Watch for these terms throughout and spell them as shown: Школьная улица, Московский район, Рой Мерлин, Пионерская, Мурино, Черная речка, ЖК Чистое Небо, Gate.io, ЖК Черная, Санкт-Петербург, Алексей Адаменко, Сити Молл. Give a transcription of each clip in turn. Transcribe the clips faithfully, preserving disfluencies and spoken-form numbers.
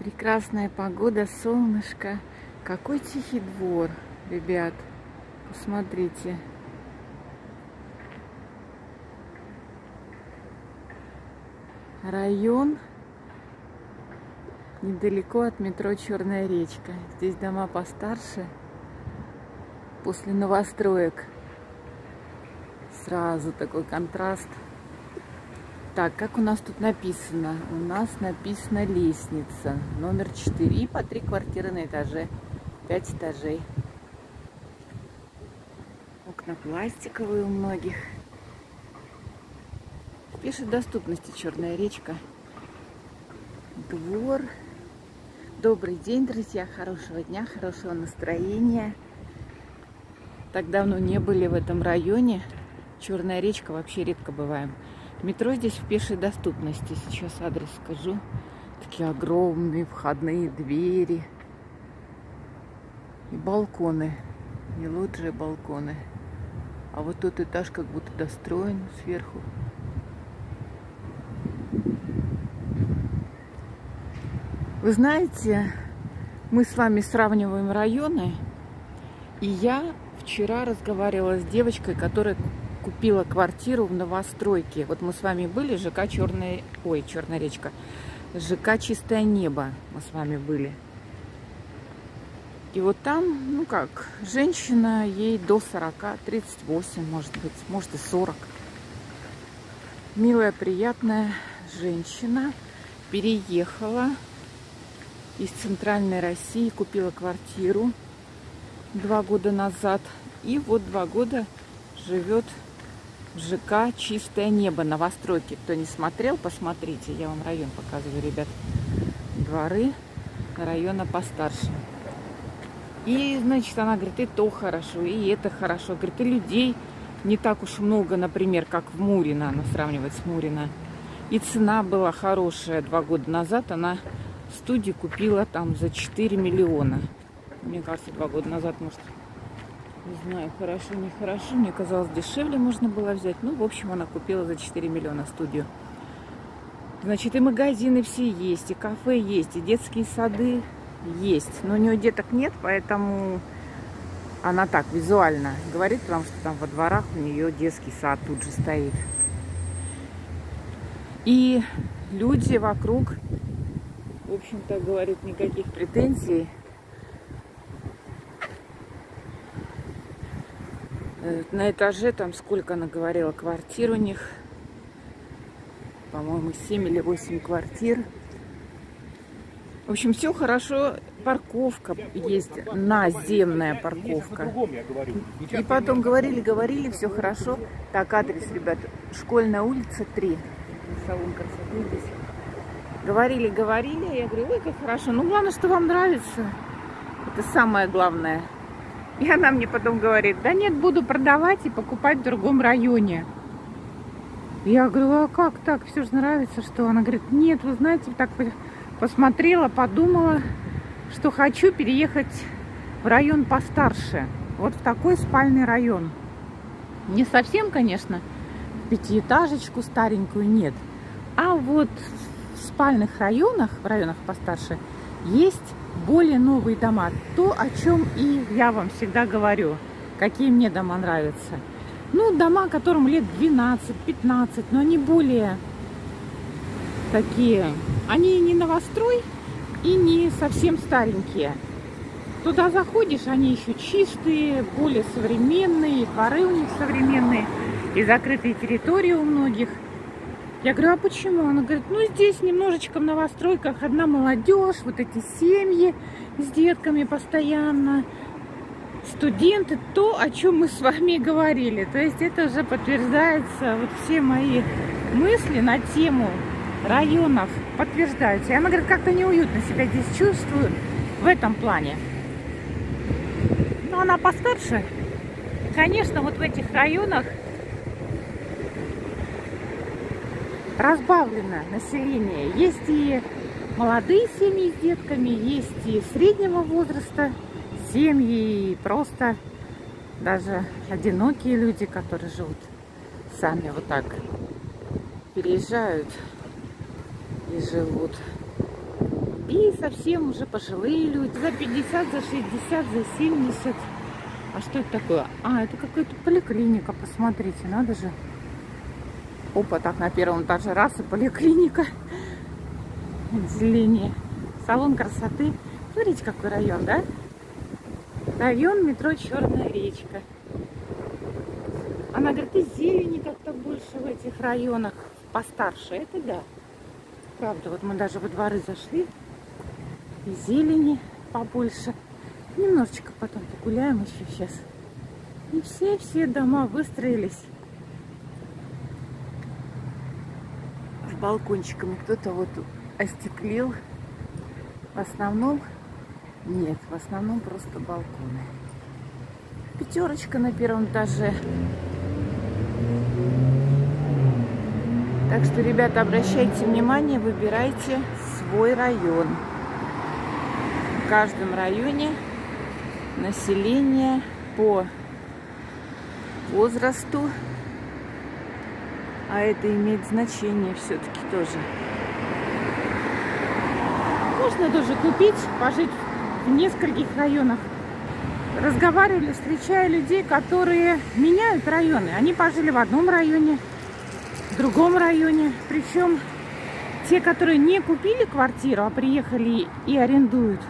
Прекрасная погода, солнышко. Какой тихий двор, ребят. Посмотрите. Район недалеко от метро Черная речка. Здесь дома постарше. После новостроек сразу такой контраст. Так, как у нас тут написано? У нас написано лестница номер четыре. И по три квартиры на этаже. пять этажей. Окна пластиковые у многих. Пишет доступности Черная речка. Двор. Добрый день, друзья. Хорошего дня, хорошего настроения. Так давно не были в этом районе. Черная речка, вообще редко бываем. Метро здесь в пешей доступности. Сейчас адрес скажу. Такие огромные входные двери. И балконы. Не лоджии, балконы. А вот тот этаж как будто достроен сверху. Вы знаете, мы с вами сравниваем районы. И я вчера разговаривала с девочкой, которая купила квартиру в новостройке. Вот мы с вами были, ЖК Черная... Ой, Черная речка. ЖК Чистое Небо мы с вами были. И вот там, ну как, женщина, ей до сорока, тридцать восемь, может быть, может и сорок. Милая, приятная женщина переехала из центральной России, купила квартиру два года назад. И вот два года живет ЖК «Чистое небо», новостройки. Кто не смотрел, посмотрите. Я вам район показываю, ребят. Дворы района постарше. И, значит, она говорит, и то хорошо, и это хорошо. Говорит, и людей не так уж много, например, как в Мурино. Она сравнивает с Мурино. И цена была хорошая. Два года назад она студию купила там за четыре миллиона. Мне кажется, два года назад, может... Не знаю, хорошо, нехорошо. Мне казалось, дешевле можно было взять. Ну, в общем, она купила за четыре миллиона студию. Значит, и магазины все есть, и кафе есть, и детские сады есть. Но у нее деток нет, поэтому она так визуально говорит, потому что там во дворах у нее детский сад тут же стоит. И люди вокруг, в общем-то, говорят, никаких претензий. На этаже там сколько она говорила квартир у них. По-моему, семь или восемь квартир. В общем, все хорошо. Парковка есть, наземная парковка. И потом говорили, говорили, все хорошо. Так, адрес, ребят, Школьная улица три. Салон красоты здесь. Говорили, говорили. Я говорю, ой, как хорошо. Ну, главное, что вам нравится. Это самое главное. И она мне потом говорит, да нет, буду продавать и покупать в другом районе. Я говорю, а как так? Все же нравится, что? Она говорит, нет, вы знаете, так посмотрела, подумала, что хочу переехать в район постарше. Вот в такой спальный район. Не совсем, конечно, пятиэтажечку старенькую нет. А вот в спальных районах, в районах постарше, есть более новые дома. То, о чем и я вам всегда говорю. Какие мне дома нравятся. Ну, дома, которым лет двенадцать-пятнадцать, но они более такие. Они не новострой и не совсем старенькие. Туда заходишь, они еще чистые, более современные, дворы у них современные, и закрытые территории у многих. Я говорю, а почему? Она говорит, ну здесь немножечко в новостройках одна молодежь, вот эти семьи с детками постоянно, студенты, то, о чем мы с вами говорили. То есть это уже подтверждается, вот все мои мысли на тему районов подтверждаются. И она говорит, как-то неуютно себя здесь чувствую в этом плане. Но она постарше. Конечно, вот в этих районах разбавлено население. Есть и молодые семьи с детками, есть и среднего возраста семьи, и просто даже одинокие люди, которые живут сами вот так, переезжают и живут. И совсем уже пожилые люди. За пятьдесят, за шестьдесят, за семьдесят. А что это такое? А, это какая-то поликлиника. Посмотрите, надо же. Опа, так на первом этаже раз и поликлиника. Отделение. Салон красоты. Смотрите, какой район, да? Район метро Черная речка. Она говорит, и зелени как-то больше в этих районах. Постарше, это да. Правда, вот мы даже во дворы зашли. И зелени побольше. Немножечко потом погуляем еще сейчас. И все-все дома выстроились с балкончиками. Кто-то вот остеклил. В основном нет, в основном просто балконы. Пятерочка на первом этаже. Так что, ребята, обращайте внимание, выбирайте свой район. В каждом районе население по возрасту, а это имеет значение все-таки тоже. Можно тоже купить, пожить в нескольких районах. Разговаривали, встречая людей, которые меняют районы. Они пожили в одном районе, в другом районе. Причем те, которые не купили квартиру, а приехали и арендуют.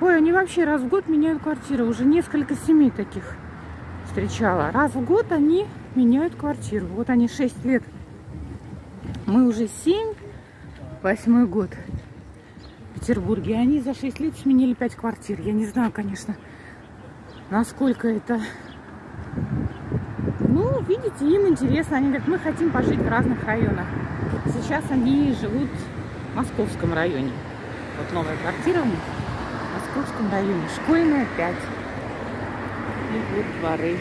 Ой, они вообще раз в год меняют квартиру. Уже несколько семей таких встречала. Раз в год они меняют квартиру. Вот они шесть лет. Мы уже семь, восьмой год. В Петербурге. Они за шесть лет сменили пять квартир. Я не знаю, конечно, насколько это... Ну, видите, им интересно. Они говорят, мы хотим пожить в разных районах. Сейчас они живут в Московском районе. Вот новая квартира у них в Московском районе. Школьная пять. И вот дворы.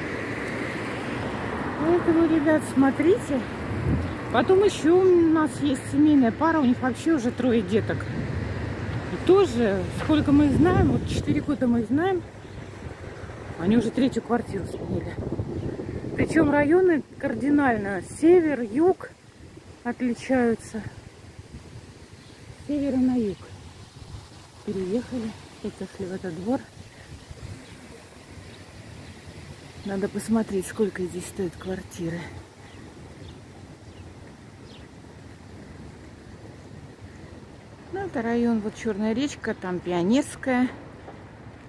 Поэтому, ребят, смотрите. Потом еще у нас есть семейная пара. У них вообще уже трое деток. И тоже, сколько мы их знаем, вот четыре года мы их знаем, они уже третью квартиру сменили. Причем районы кардинально. Север, юг отличаются. С севера на юг. Переехали. И зашли в этот двор. Надо посмотреть, сколько здесь стоят квартиры. Это район, вот Черная речка, там Пионерская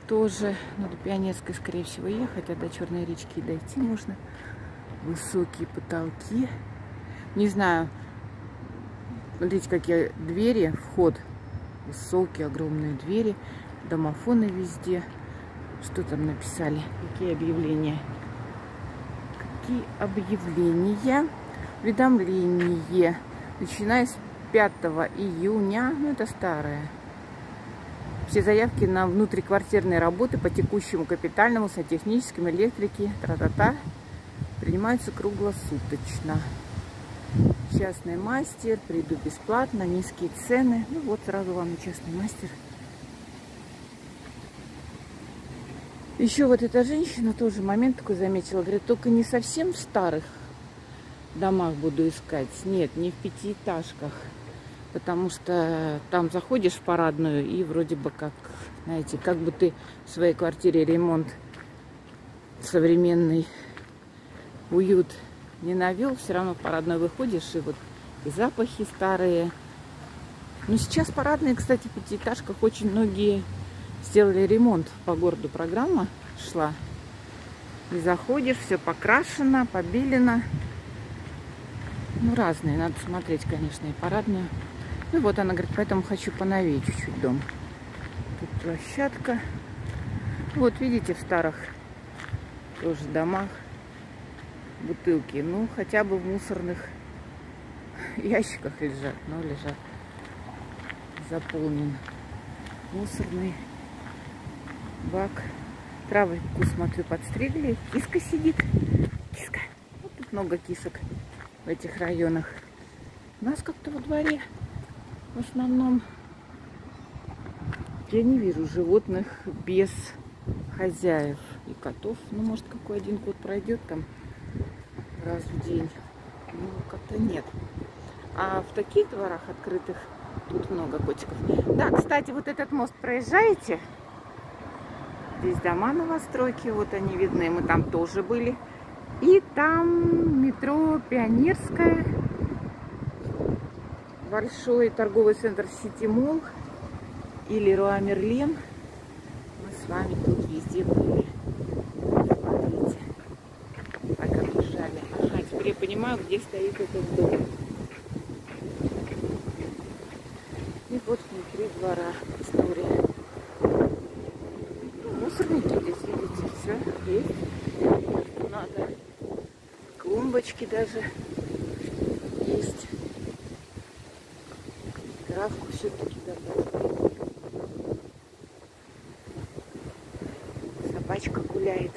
тоже. Ну, до Пионерской, скорее всего, ехать, а до Черной речки и дойти можно. Высокие потолки. Не знаю, смотрите, какие двери, вход. Высокие, огромные двери, домофоны везде. Что там написали? Какие объявления? Какие объявления? Уведомление. Начиная с пятого июня, ну это старое. Все заявки на внутриквартирные работы по текущему капитальному, сантехническим, электрике, тра-та-та, принимаются круглосуточно. Частный мастер, приду бесплатно, низкие цены. Ну вот сразу вам и частный мастер. Еще вот эта женщина тоже момент такой заметила, говорит, только не совсем в старых домах буду искать. Нет, не в пятиэтажках. Потому что там заходишь в парадную и вроде бы как, знаете, как бы ты в своей квартире ремонт современный, уют не навел, все равно в парадную выходишь, и вот и запахи старые. Но сейчас парадные, кстати, в пятиэтажках очень многие сделали ремонт. По городу программа шла. И заходишь, все покрашено, побелено. Ну, разные, надо смотреть, конечно, и парадные. Ну, вот она говорит, поэтому хочу поновее чуть-чуть дом. Тут площадка. Вот, видите, в старых тоже домах бутылки. Ну, хотя бы в мусорных ящиках лежат. Но лежат. Заполнен мусорный бак. Травку, смотрю, подстригли. Киска сидит. Киска. Вот тут много кисок. В этих районах. У нас как-то во дворе в основном я не вижу животных без хозяев и котов. Ну, может, какой один кот пройдет там раз в день. Ну, как-то нет. А в таких дворах открытых Тут много котиков. Да, кстати, вот этот мост проезжаете. Здесь дома новостройки, вот они видны. Мы там тоже были. И там метро Пионерская. Большой торговый центр Сити Молл или Рой Мерлин. Мы с вами тут везде были. Смотрите, пока бежали. Ага, теперь я понимаю, где стоит этот дом. И вот внутри двора история. Ну, мусорники здесь, видите, все есть. Что надо. Клумбочки даже есть. Травку все-таки добавили. Собачка гуляет.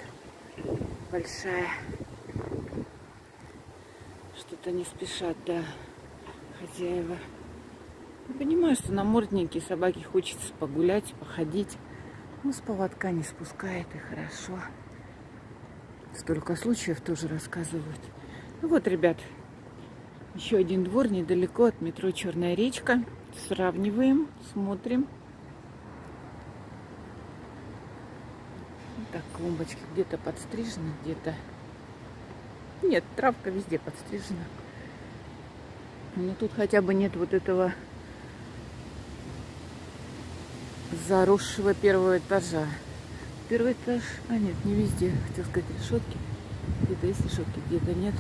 Большая. Что-то не спешат, да, хозяева. Я понимаю, что на морднике собаке хочется погулять, походить. Но с поводка не спускает, и хорошо. Столько случаев тоже рассказывают. Ну вот, ребят, еще один двор недалеко от метро Черная речка. Сравниваем, смотрим. Вот так, клумбочки где-то подстрижены, где-то... Нет, травка везде подстрижена. Но тут хотя бы нет вот этого... заросшего первого этажа. Первый этаж, а нет, не везде, хотел сказать, решетки. Где-то есть решетки, где-то нет.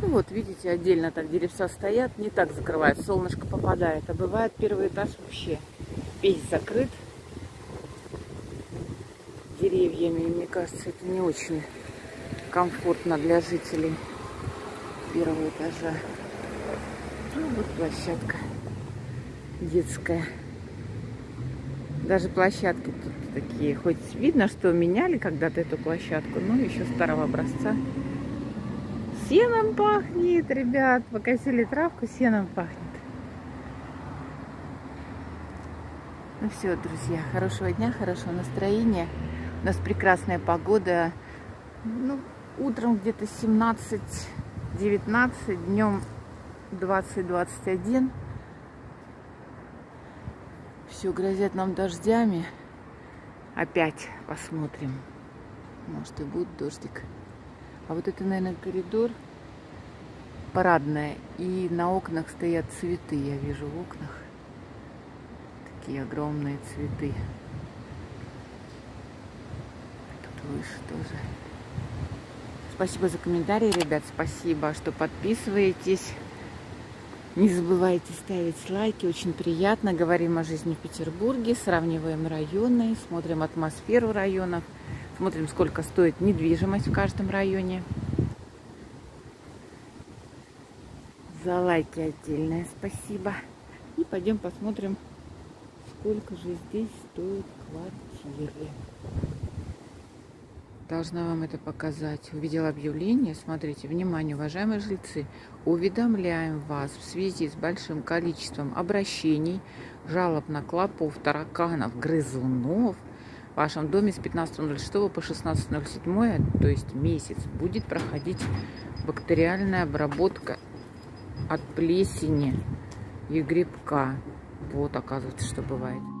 Ну вот, видите, отдельно так деревца стоят, не так закрывают, солнышко попадает. А бывает первый этаж вообще весь закрыт деревьями. Мне кажется, это не очень комфортно для жителей первого этажа. Ну вот площадка детская. Даже площадки тут такие, хоть видно, что меняли когда-то эту площадку, но еще старого образца. Сеном пахнет, ребят, покосили травку, сеном пахнет. Ну все, друзья, хорошего дня, хорошего настроения. У нас прекрасная погода. Ну, утром где-то семнадцать-девятнадцать, днем двадцать-двадцать один. Все грозят нам дождями. Опять посмотрим. Может, и будет дождик. А вот это, наверное, коридор парадная. И на окнах стоят цветы. Я вижу в окнах такие огромные цветы. Тут выше тоже. Спасибо за комментарии, ребят. Спасибо, что подписываетесь. Не забывайте ставить лайки, очень приятно. Говорим о жизни в Петербурге, сравниваем районы, смотрим атмосферу районов, смотрим, сколько стоит недвижимость в каждом районе. За лайки отдельное спасибо. И пойдем посмотрим, сколько же здесь стоит квартиры. Должна вам это показать. Увидела объявление. Смотрите, внимание, уважаемые жильцы. Уведомляем вас в связи с большим количеством обращений, жалоб на клопов, тараканов, грызунов. В вашем доме с пятнадцатого июля по шестнадцатое июля, то есть месяц, будет проходить бактериальная обработка от плесени и грибка. Вот, оказывается, что бывает.